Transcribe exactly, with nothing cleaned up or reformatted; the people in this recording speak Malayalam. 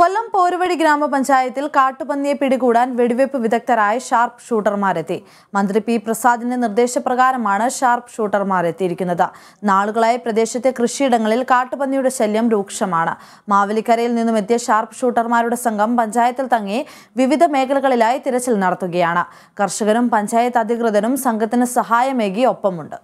കൊല്ലം പോരുവടി ഗ്രാമപഞ്ചായത്തിൽ കാട്ടുപന്നിയെ പിടികൂടാൻ വെടിവെപ്പ് വിദഗ്ധരായ ഷാർപ്പ് ഷൂട്ടർമാരെത്തി. മന്ത്രി പി പ്രസാദിന്റെ നിർദ്ദേശപ്രകാരമാണ് ഷാർപ്പ് ഷൂട്ടർമാർ എത്തിയിരിക്കുന്നത്. നാളുകളായ പ്രദേശത്തെ കൃഷിയിടങ്ങളിൽ കാട്ടുപന്നിയുടെ ശല്യം രൂക്ഷമാണ്. മാവേലിക്കരയിൽ നിന്നും എത്തിയ ഷാർപ്പ് ഷൂട്ടർമാരുടെ സംഘം പഞ്ചായത്തിൽ തങ്ങി വിവിധ മേഖലകളിലായി തിരച്ചിൽ നടത്തുകയാണ്. കർഷകരും പഞ്ചായത്ത് അധികൃതരും സംഘത്തിന് സഹായമേകി ഒപ്പമുണ്ട്.